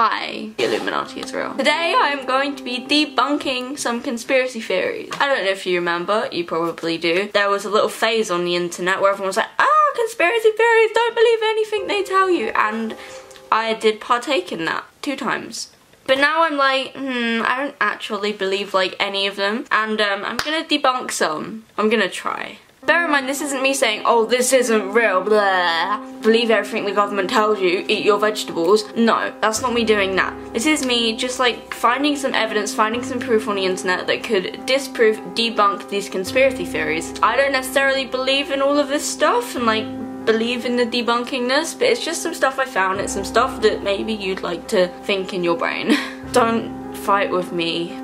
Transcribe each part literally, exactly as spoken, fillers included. Hi, the Illuminati is real. Today I'm going to be debunking some conspiracy theories. I don't know if you remember, you probably do. There was a little phase on the internet where everyone was like, ah, conspiracy theories, don't believe anything they tell you. And I did partake in that two times. But now I'm like, hmm, I don't actually believe like any of them. And um, I'm gonna debunk some. I'm gonna try. Bear in mind, this isn't me saying, oh, this isn't real, blah, believe everything the government tells you, eat your vegetables. No, that's not me doing that. This is me just like finding some evidence, finding some proof on the internet that could disprove, debunk these conspiracy theories. I don't necessarily believe in all of this stuff and like believe in the debunkingness, but it's just some stuff I found. It's some stuff that maybe you'd like to think in your brain. Don't fight with me.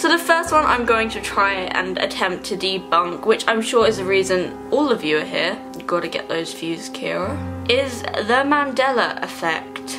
So the first one I'm going to try and attempt to debunk, which I'm sure is the reason all of you are here, you gotta get those views, Kira, is the Mandela Effect.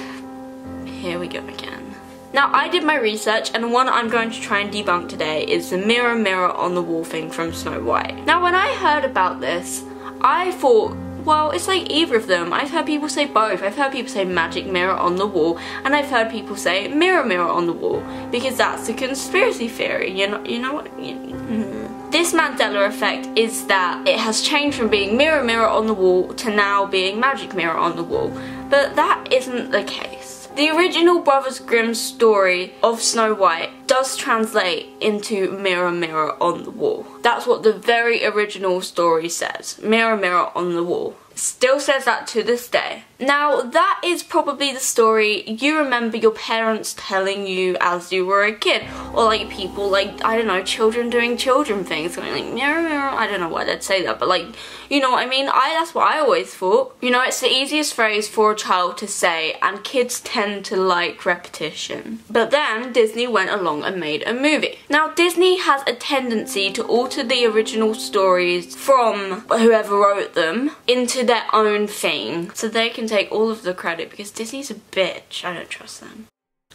Here we go again. Now I did my research, and the one I'm going to try and debunk today is the mirror mirror on the wall thing from Snow White. Now when I heard about this, I thought, well, it's like either of them. I've heard people say both. I've heard people say magic mirror on the wall, and I've heard people say mirror mirror on the wall, because that's a conspiracy theory. You know, you know what? You, mm. This Mandela effect is that it has changed from being mirror mirror on the wall to now being magic mirror on the wall, but that isn't the case. The original Brothers Grimm story of Snow White does translate into mirror mirror on the wall. That's what the very original story says, mirror mirror on the wall. Still says that to this day. Now that is probably the story you remember your parents telling you as you were a kid, or like people like, I don't know, children doing children things, something like mirror mirror, I don't know why they'd say that, but like, you know what I mean, I that's what I always thought. You know, it's the easiest phrase for a child to say, and kids tend to like repetition. But then Disney went along and made a movie. Now Disney has a tendency to alter the original stories from whoever wrote them into their own thing, so they can take all of the credit, because Disney's a bitch. I don't trust them.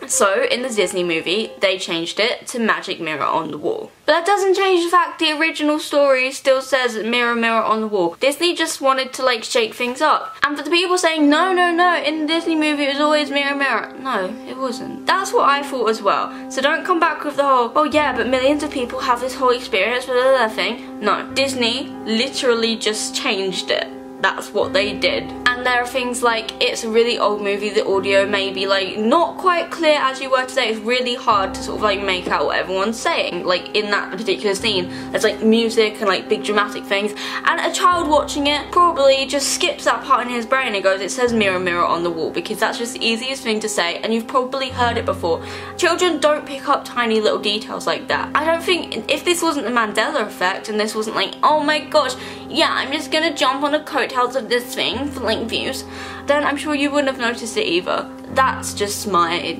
So in the Disney movie they changed it to magic mirror on the wall, but that doesn't change the fact the original story still says mirror mirror on the wall. Disney just wanted to like shake things up. And for the people saying no no no, in the Disney movie it was always mirror mirror, no it wasn't. That's what I thought as well, so don't come back with the whole, oh yeah, but millions of people have this whole experience with another thing. No, Disney literally just changed it. That's what they did. And there are things like, it's a really old movie, the audio may be like not quite clear as you were today. It's really hard to sort of like make out what everyone's saying. Like in that particular scene, there's like music and like big dramatic things, and a child watching it probably just skips that part in his brain and goes, it says mirror mirror on the wall, because that's just the easiest thing to say and you've probably heard it before. Children don't pick up tiny little details like that. I don't think, if this wasn't the Mandela effect and this wasn't like, oh my gosh, yeah, I'm just gonna jump on a coat of this thing for like views, then I'm sure you wouldn't have noticed it either. That's just my,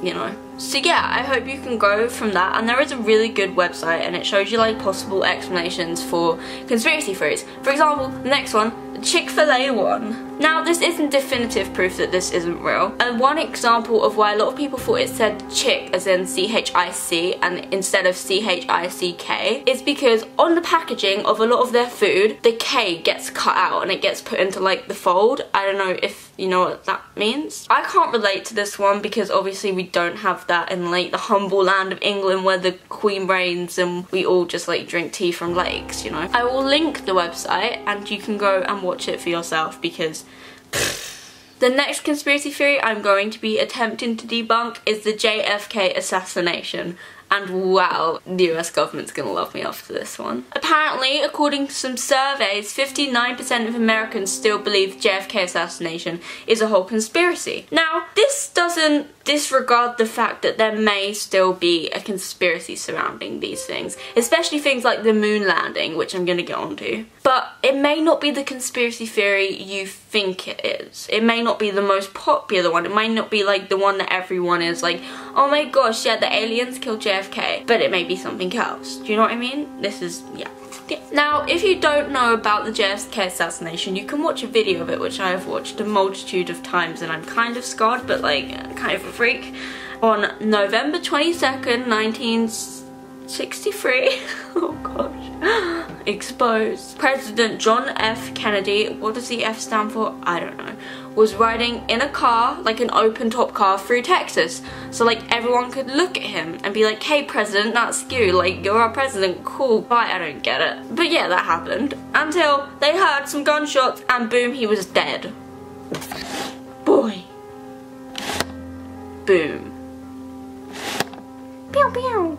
you know. So yeah, I hope you can go from that, and there is a really good website and it shows you like possible explanations for conspiracy theories. For example, the next one, the Chick-fil-A one. Now this isn't definitive proof that this isn't real, and one example of why a lot of people thought it said chick as in C H I C and instead of C H I C K is because on the packaging of a lot of their food the K gets cut out and it gets put into like the fold. I don't know if you know what that means. I can't relate to this one because obviously we don't have that in like the humble land of England where the Queen reigns and we all just like drink tea from lakes, you know. I will link the website and you can go and watch it for yourself, because the next conspiracy theory I'm going to be attempting to debunk is the J F K assassination. And wow, the U S government's gonna love me after this one. Apparently, according to some surveys, fifty-nine percent of Americans still believe J F K assassination is a whole conspiracy. Now, this doesn't disregard the fact that there may still be a conspiracy surrounding these things, especially things like the moon landing, which I'm gonna get onto. But it may not be the conspiracy theory you think it is. It may not be the most popular one. It may not be like the one that everyone is like, oh my gosh, yeah, the aliens killed J F K, but it may be something else. Do you know what I mean? This is, yeah. Yeah. Now, if you don't know about the J F K assassination, you can watch a video of it, which I have watched a multitude of times, and I'm kind of scarred, but like, kind of a freak. On November twenty-second, nineteen... sixty-three. Oh gosh. Exposed. President John F. Kennedy, what does the F stand for? I don't know. Was riding in a car, like an open top car, through Texas. So like everyone could look at him and be like, hey president, that's you, like you're our president, cool, but I don't get it. But yeah, that happened. Until they heard some gunshots and boom, he was dead. Boy. Boom. Pew pew.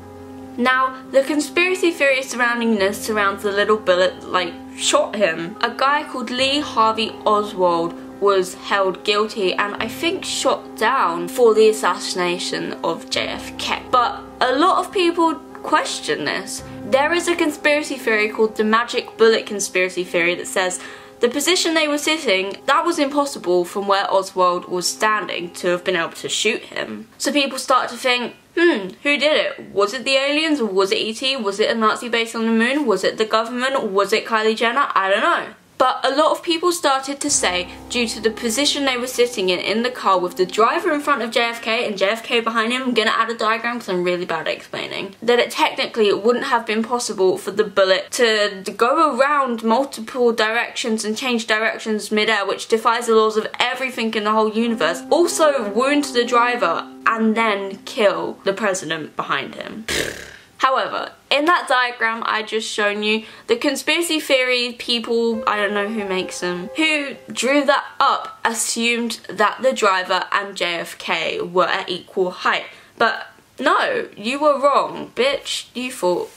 Now, the conspiracy theory surrounding this surrounds the little bullet like shot him. A guy called Lee Harvey Oswald was held guilty and I think shot down for the assassination of J F K. But a lot of people question this. There is a conspiracy theory called the magic bullet conspiracy theory that says the position they were sitting, that was impossible from where Oswald was standing to have been able to shoot him. So people start to think, hmm, who did it? Was it the aliens? Was it E T? Was it a Nazi base on the moon? Was it the government? Was it Kylie Jenner? I don't know. But a lot of people started to say, due to the position they were sitting in, in the car with the driver in front of J F K and J F K behind him, I'm gonna add a diagram because I'm really bad at explaining, that it technically it wouldn't have been possible for the bullet to go around multiple directions and change directions midair, which defies the laws of everything in the whole universe. Also wound the driver and then kill the president behind him. However, in that diagram I just shown you, the conspiracy theory people, I don't know who makes them, who drew that up assumed that the driver and J F K were at equal height. But no, you were wrong, bitch, you thought.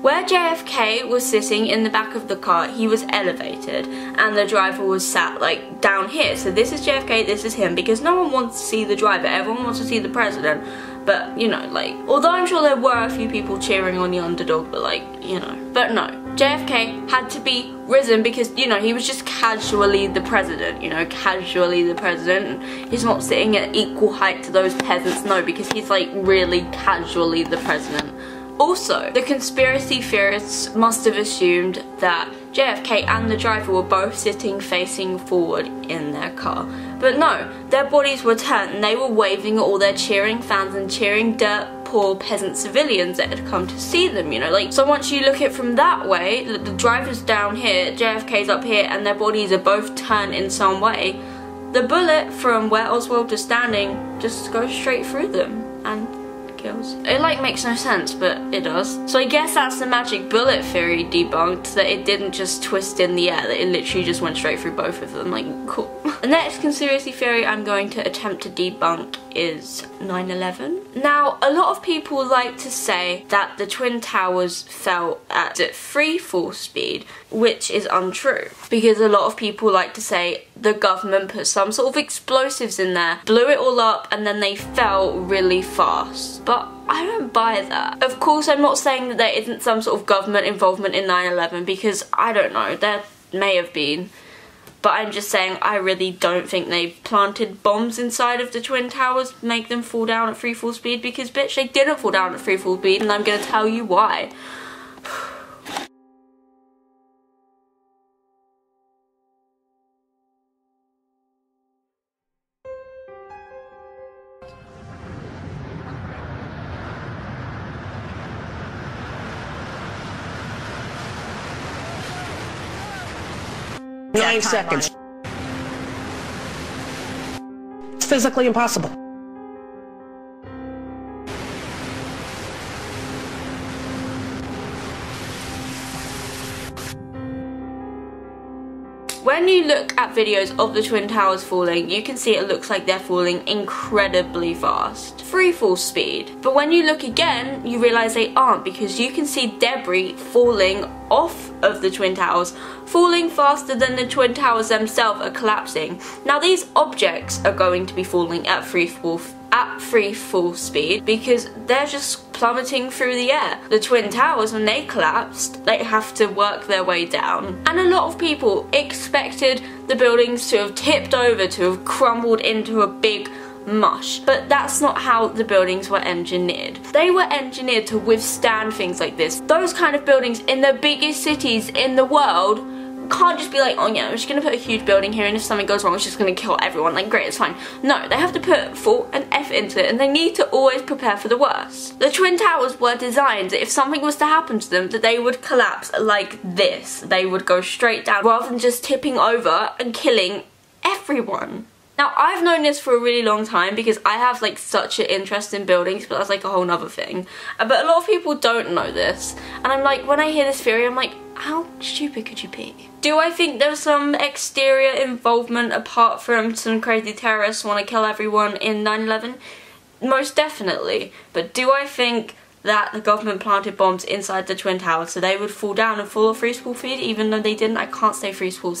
Where J F K was sitting in the back of the car, he was elevated and the driver was sat like down here. So this is J F K, this is him, because no one wants to see the driver, everyone wants to see the president. But, you know, like, although I'm sure there were a few people cheering on the underdog, but like, you know. But no, J F K had to be risen because, you know, he was just casually the president, you know, casually the president. He's not sitting at equal height to those peasants, no, because he's like really casually the president. Also, the conspiracy theorists must have assumed that J F K and the driver were both sitting facing forward in their car. But no, their bodies were turned and they were waving at all their cheering fans and cheering dirt poor peasant civilians that had come to see them, you know, like, so once you look at it from that way, the, the driver's down here, J F K's up here, and their bodies are both turned in some way, the bullet from where Oswald is standing just goes straight through them and kills. It like makes no sense, but it does. So I guess that's the magic bullet theory debunked, that it didn't just twist in the air, that it literally just went straight through both of them, like, cool. The next conspiracy theory I'm going to attempt to debunk is nine eleven. Now, a lot of people like to say that the Twin Towers fell at free fall speed, which is untrue, because a lot of people like to say the government put some sort of explosives in there, blew it all up, and then they fell really fast. But I don't buy that. Of course, I'm not saying that there isn't some sort of government involvement in nine eleven, because I don't know, there may have been. But I'm just saying I really don't think they planted bombs inside of the Twin Towers, make them fall down at free fall speed, because bitch, they didn't fall down at free fall speed, and I'm gonna tell you why. Nine seconds. It's physically impossible. When you look at videos of the Twin Towers falling, you can see it looks like they're falling incredibly fast. Free fall speed. But when you look again, you realise they aren't, because you can see debris falling off of the Twin Towers, falling faster than the Twin Towers themselves are collapsing. Now these objects are going to be falling at free fall at free fall speed because they're just plummeting through the air. The Twin Towers, when they collapsed, they have to work their way down. And a lot of people expected the buildings to have tipped over, to have crumbled into a big mush, but that's not how the buildings were engineered. They were engineered to withstand things like this. Those kind of buildings in the biggest cities in the world can't just be like, oh yeah, I'm just gonna put a huge building here and if something goes wrong it's just gonna kill everyone, like great, it's fine. No, they have to put thought and effort into it and they need to always prepare for the worst. The Twin Towers were designed that if something was to happen to them that they would collapse like this. They would go straight down rather than just tipping over and killing everyone. Now, I've known this for a really long time because I have like such an interest in buildings, but that's like a whole nother thing. But a lot of people don't know this. And I'm like, when I hear this theory, I'm like, how stupid could you be? Do I think there's some exterior involvement apart from some crazy terrorists want to kill everyone in nine eleven? Most definitely. But do I think that the government planted bombs inside the Twin Towers so they would fall down and fall off free school feed even though they didn't? I can't say free school.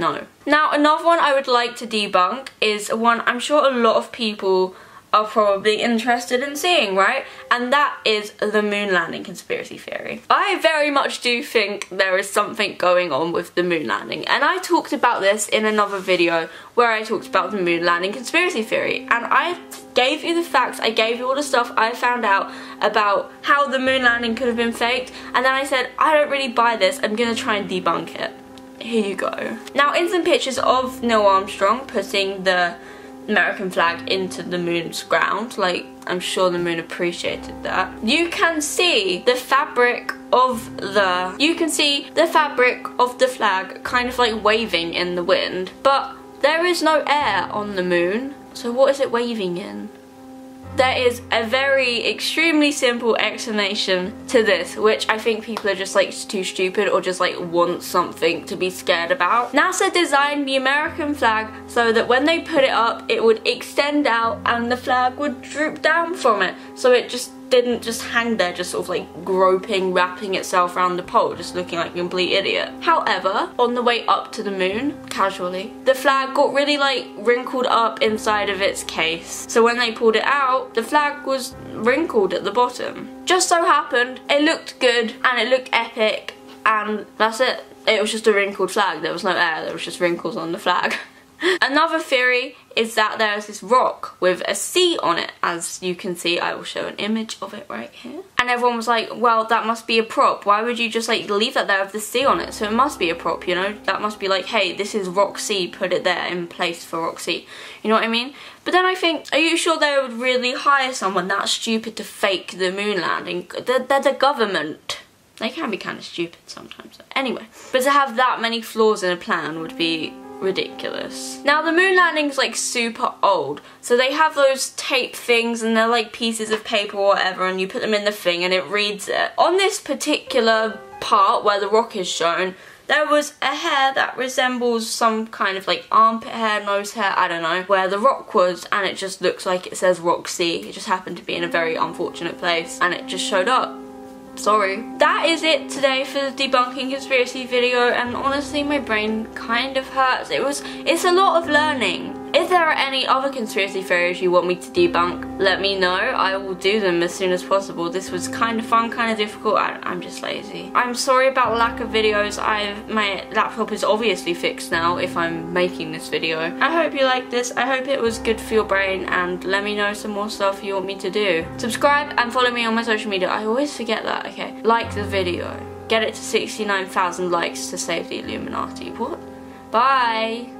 No. Now, another one I would like to debunk is one I'm sure a lot of people are probably interested in seeing, right? And that is the moon landing conspiracy theory. I very much do think there is something going on with the moon landing, and I talked about this in another video where I talked about the moon landing conspiracy theory, and I gave you the facts, I gave you all the stuff I found out about how the moon landing could have been faked, and then I said, I don't really buy this, I'm gonna try and debunk it. Here you go. Now, in some pictures of Neil Armstrong putting the American flag into the moon's ground, like I'm sure the moon appreciated that, you can see the fabric of the you can see the fabric of the flag kind of like waving in the wind, but there is no air on the moon, so what is it waving in? There is a very extremely simple explanation to this, which I think people are just like too stupid or just like want something to be scared about. NASA designed the American flag so that when they put it up it would extend out and the flag would droop down from it, so it just didn't just hang there just sort of like groping, wrapping itself around the pole, just looking like a complete idiot. However, on the way up to the moon, casually, the flag got really like wrinkled up inside of its case. So when they pulled it out, the flag was wrinkled at the bottom. Just so happened, it looked good and it looked epic and that's it. It was just a wrinkled flag, there was no air, there was just wrinkles on the flag. Another theory is that there's this rock with a C on it. As you can see, I will show an image of it right here. And everyone was like, well, that must be a prop. Why would you just like leave that there with the C on it? So it must be a prop, you know? That must be like, hey, this is rock C, put it there in place for rock C. You know what I mean? But then I think, are you sure they would really hire someone that stupid to fake the moon landing? They're, they're the government. They can be kind of stupid sometimes. Anyway, but to have that many flaws in a plan would be ridiculous. Now, the moon landing's like super old, so they have those tape things and they're like pieces of paper or whatever and you put them in the thing and it reads it. On this particular part where the rock is shown, there was a hair that resembles some kind of like armpit hair, nose hair, I don't know, where the rock was, and it just looks like it says Roxy. It just happened to be in a very unfortunate place and it just showed up. Sorry. That is it today for the debunking conspiracy video, and honestly my brain kind of hurts. It was, it's a lot of learning. If there are any other conspiracy theories you want me to debunk, let me know. I will do them as soon as possible. This was kind of fun, kind of difficult. I, I'm just lazy. I'm sorry about lack of videos. I've, my laptop is obviously fixed now if I'm making this video. I hope you liked this. I hope it was good for your brain, and let me know some more stuff you want me to do. Subscribe and follow me on my social media. I always forget that, okay. Like the video. Get it to sixty-nine thousand likes to save the Illuminati. What? Bye!